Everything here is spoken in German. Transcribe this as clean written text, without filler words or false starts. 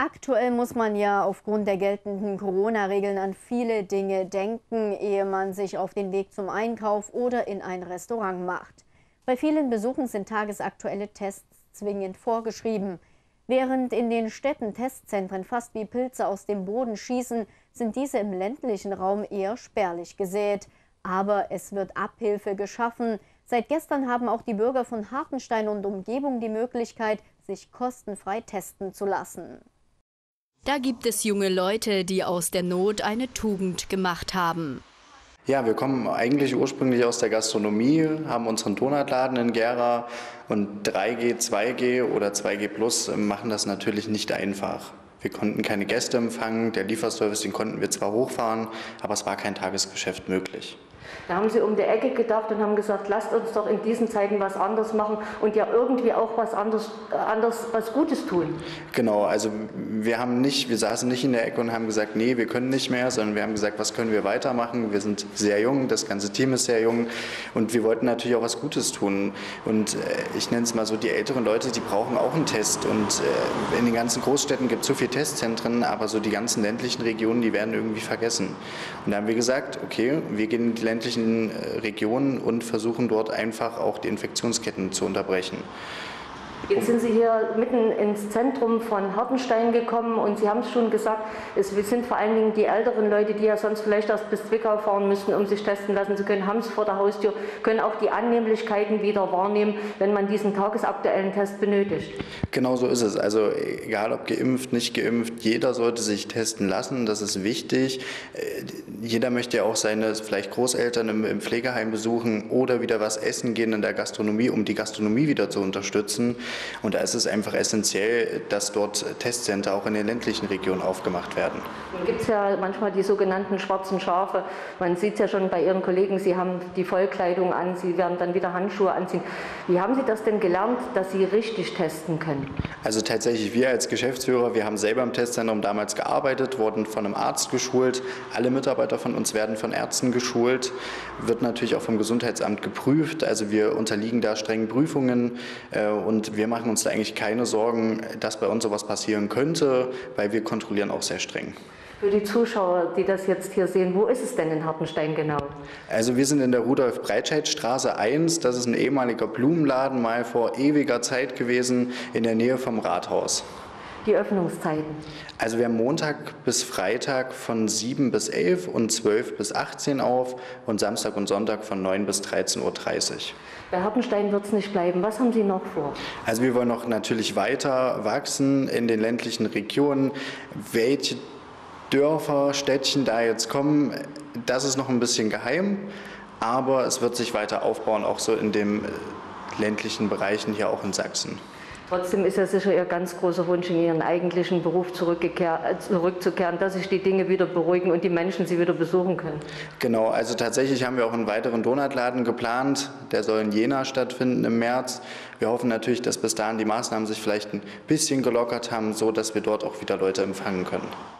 Aktuell muss man ja aufgrund der geltenden Corona-Regeln an viele Dinge denken, ehe man sich auf den Weg zum Einkauf oder in ein Restaurant macht. Bei vielen Besuchen sind tagesaktuelle Tests zwingend vorgeschrieben. Während in den Städten Testzentren fast wie Pilze aus dem Boden schießen, sind diese im ländlichen Raum eher spärlich gesät. Aber es wird Abhilfe geschaffen. Seit gestern haben auch die Bürger von Hartenstein und Umgebung die Möglichkeit, sich kostenfrei testen zu lassen. Da gibt es junge Leute, die aus der Not eine Tugend gemacht haben. Ja, wir kommen eigentlich ursprünglich aus der Gastronomie, haben unseren Donutladen in Gera und 3G, 2G oder 2G Plus machen das natürlich nicht einfach. Wir konnten keine Gäste empfangen, der Lieferservice, den konnten wir zwar hochfahren, aber es war kein Tagesgeschäft möglich. Da haben sie um die Ecke gedacht und haben gesagt, lasst uns doch in diesen Zeiten was anderes machen und ja irgendwie auch was Gutes tun. Genau, also wir saßen nicht in der Ecke und haben gesagt, nee, wir können nicht mehr, sondern wir haben gesagt, was können wir weitermachen? Wir sind sehr jung, das ganze Team ist sehr jung und wir wollten natürlich auch was Gutes tun. Und ich nenne es mal so, die älteren Leute, die brauchen auch einen Test. Und in den ganzen Großstädten gibt es so viele Testzentren, aber so die ganzen ländlichen Regionen, die werden irgendwie vergessen. Und da haben wir gesagt, okay, wir gehen in die ländlichen Regionen und versuchen dort einfach auch die Infektionsketten zu unterbrechen. Jetzt sind Sie hier mitten ins Zentrum von Hartenstein gekommen und Sie haben es schon gesagt, es sind vor allen Dingen die älteren Leute, die ja sonst vielleicht erst bis Zwickau fahren müssen, um sich testen lassen zu können, haben es vor der Haustür, können auch die Annehmlichkeiten wieder wahrnehmen, wenn man diesen tagesaktuellen Test benötigt. Genau so ist es. Also egal ob geimpft, nicht geimpft, jeder sollte sich testen lassen, das ist wichtig. Jeder möchte ja auch seine vielleicht Großeltern im Pflegeheim besuchen oder wieder was essen gehen in der Gastronomie, um die Gastronomie wieder zu unterstützen. Und da ist es einfach essentiell, dass dort Testcenter auch in den ländlichen Regionen aufgemacht werden. Nun gibt es ja manchmal die sogenannten schwarzen Schafe. Man sieht es ja schon bei Ihren Kollegen, Sie haben die Vollkleidung an, Sie werden dann wieder Handschuhe anziehen. Wie haben Sie das denn gelernt, dass Sie richtig testen können? Also tatsächlich, wir als Geschäftsführer, wir haben selber im Testzentrum damals gearbeitet, wurden von einem Arzt geschult. Alle Mitarbeiter von uns werden von Ärzten geschult, wird natürlich auch vom Gesundheitsamt geprüft. Also wir unterliegen da strengen Prüfungen und wir machen uns da eigentlich keine Sorgen, dass bei uns sowas passieren könnte, weil wir kontrollieren auch sehr streng. Für die Zuschauer, die das jetzt hier sehen, wo ist es denn in Hartenstein genau? Also wir sind in der Rudolf-Breitscheid-Straße 1. Das ist ein ehemaliger Blumenladen, mal vor ewiger Zeit gewesen, in der Nähe vom Rathaus. Die Öffnungszeiten? Also wir haben Montag bis Freitag von 7 bis 11 und 12 bis 18 auf und Samstag und Sonntag von 9 bis 13.30 Uhr. Bei Hartenstein wird es nicht bleiben. Was haben Sie noch vor? Also wir wollen noch natürlich weiter wachsen in den ländlichen Regionen. Welche Dörfer, Städtchen da jetzt kommen, das ist noch ein bisschen geheim, aber es wird sich weiter aufbauen, auch so in den ländlichen Bereichen hier auch in Sachsen. Trotzdem ist ja sicher Ihr ganz großer Wunsch, in Ihren eigentlichen Beruf zurückzukehren, dass sich die Dinge wieder beruhigen und die Menschen Sie wieder besuchen können. Genau, also tatsächlich haben wir auch einen weiteren Donutladen geplant. Der soll in Jena stattfinden im März. Wir hoffen natürlich, dass bis dahin die Maßnahmen sich vielleicht ein bisschen gelockert haben, so dass wir dort auch wieder Leute empfangen können.